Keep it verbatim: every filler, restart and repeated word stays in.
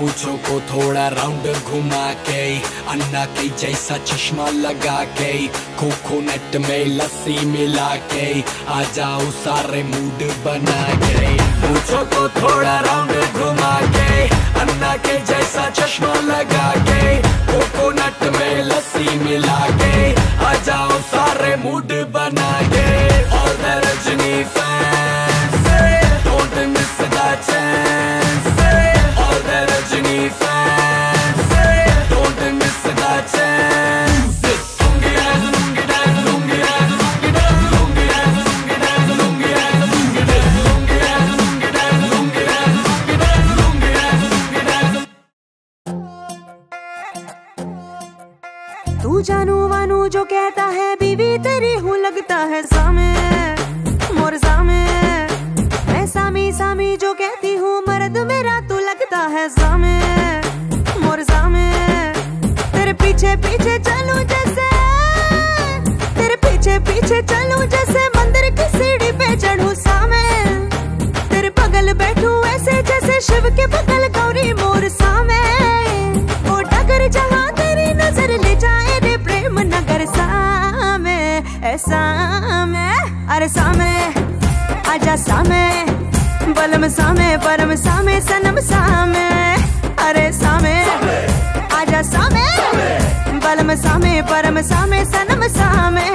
मूछों को थोड़ा राउंड घुमा के, अन्ना के जैसा चश्मा लगा के, कोकोनट में लस्सी मिला के, आ जाओ सारे मूड बना के। मूछों को थोड़ा राउंड घुमा के, अन्ना के जैसा चश्मा लगा के, कोकोनट में लस्सी मिला के, आ जाओ सारे मूड बना के। All the Rajini fans, don't miss the chance. All the Rajini fans, don't miss the chance. Lungi dance, lungi dance, lungi dance, lungi dance, lungi dance, lungi dance, lungi dance, lungi dance, lungi dance, lungi dance, lungi dance, lungi dance, lungi dance, lungi dance. तू जानू वानू जो कहता है बीवी तेरी हूँ लगता है सामे मोर सामे, मैं सामी सामी जो कहती हूँ मर्द मेरा तू लगता है सामे मोर सामे। तेरे पीछे पीछे चलूं जैसे, तेरे पीछे पीछे चलूं जैसे मंदिर की सीढ़ी पे चढ़ूं सामे, तेरे बगल बैठूं ऐसे जैसे शिव के बगल गौरी मोर सामे। वो डगर जहाँ तेरी नजर ले जाए रे प्रेम नगर सामे, ऐसा मैं अरे सामे आजा सामे, बलम सामे परम सामे सनम सामे, अरे सामे आजा सामे, बलम सामे परम सामे सनम सामे।